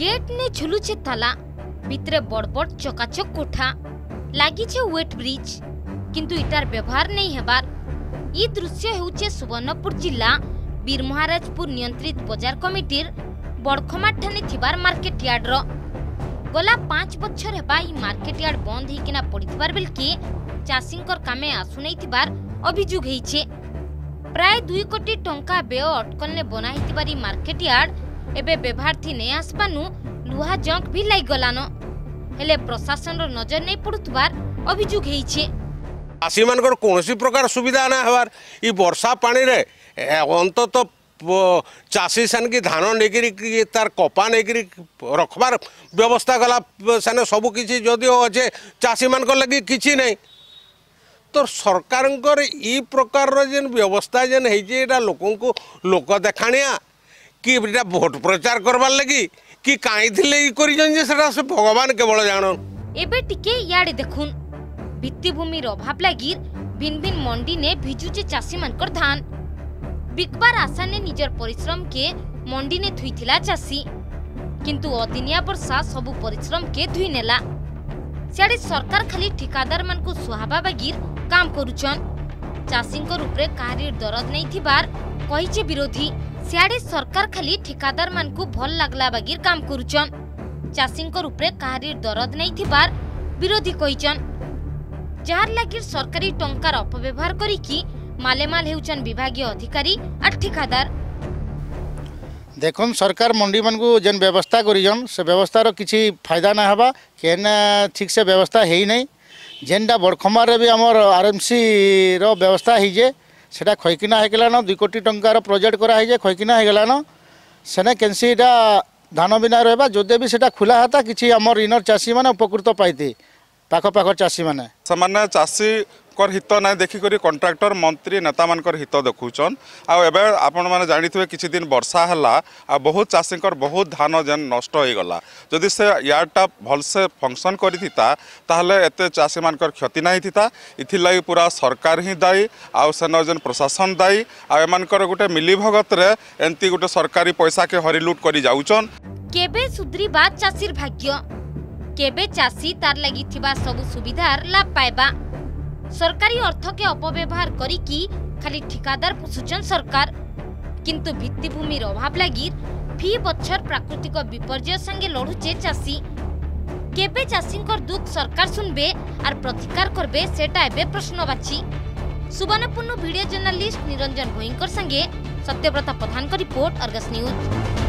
Gate ने झुलुचे ताला, भितरे बड़बड़ चकाचक कोठा लागिचे वेट ब्रिज, किंतु इटार व्यवहार नहीं हेबार। ई दृश्य हेउचे सुवर्णपुर जिला बीरमहाराजपुर नियंत्रित बाजार कमिटीर बड़खमाट ठाने थिबार मार्केट यार्ड रो। गला 5 बछर हेबा ई मार्केट यार्ड बंद हिकिना पड़िथिबार बेलके चासिंकर कामे आसुनै थिबार अभियोग हेइचे। प्राय 2 कोटी टंका बेय अटकलने बनाहि थिबारी मार्केट यार्ड एबे व्यवहारथि नै आसपानु लुहा जंक भी लाग गलानो, हेले प्रशासन रो नजर नै पडुतबार अभियोग हेइचे। आसी मानकर कोनोसी प्रकार सुविधा ना हवार। ई वर्षा पानी रे अंतत चाषी सान की धान नहीं तार कपा नहीं रखबार व्यवस्था गला साने सबू किसी जदियो अच्छे चाषी मान लगी किसी नहीं। तो सरकार ई प्रकार जेन व्यवस्था जेन होटा लोक लोक देखाणिया कि भोट प्रचार करवार लगी कि कहीं से भगवान केवल जान। एबे टिके याडे देखुन भित्तिभूमि अभाव लगी भिन भिन मंडी ने भिजुचे चाषी मानकर धान बिकबार आशा ने निजर परिश्रम के मंडी ने धुई थिला चासी, किंतु अदिनिया बर्षा सबु परिश्रम के धुई नेला। सियाड़े सरकार खाली ठिकादार मान को सुहाबा बागिर काम करूचन, चासींक रूपरे काहारी दरद नहीं थिबार कहिचे विरोधी। सियाड़े सरकार खाली ठिकादार मान को भल लागला बागिर काम करूचन, चासींक रूपरे काहारी दरद नहीं थिबार विरोधी कहिचन। जार लागिर सरकारी टंकार अपव्यवहार करिकि मालेमाल हेउचन विभागीय अधिकारी और ठिकादार। देखम सरकार मंडी मान को जन व्यवस्था करिजन से व्यवस्था रो किछि फायदा ना हबा, केना ठीक से व्यवस्था हेई नै। जेनडा बड़खमार रे भी हमर आरएमसी रो व्यवस्था हे जे सेटा खयकिना हेगला न 2 कोटी टंका रो प्रोजेक्ट करा हे जे खयकिना हेगला न सेना केनसीटा धान बिना रहबा। जदे भी सेटा खुला हाता किछि हमर इनर चासी माने उपकृत पाइते पाखो पाखो चासी माने सामान्य चासी कर हित ना देखिक कंट्राक्टर मंत्री नेता मानकर हित देखुन। आपण मैंने जाथे किसी दिन वर्षा है आ बहुत चाषी बहुत धान जेन नष्ट हो गला। जदि से यार्डटा भलसे फंक्शन करीता एत चाषी मान क्षति ना थी इथिलगी पूरा सरकार ही दायी आन जेन प्रशासन दायी आर गोटे मिलीभगत एमती गोटे सरकारी पैसा के हरिलुट कर जाऊन। केबे सुधरीबा चाषीर भाग्य, केबे चाषी तार लगी सब सुविधार लाभ पाइबा। सरकारी अर्थ के अपव्यवहार करिकी खाली ठिकादार पुसुचन सरकार, किंतु भित्तिभूमि अभाव लगी फी बछर प्राकृतिक विपर्जय संगे लड़ुचे चाषी। केबे चाषींकर दुख सरकार सुनबे आर प्रतिकार करबे सेटा एबे प्रश्नवाची। सुवर्णपुर वीडियो जर्नलिस्ट निरंजन भोईंकर संगे सत्यव्रता प्रधान का रिपोर्ट अर्गस न्यूज।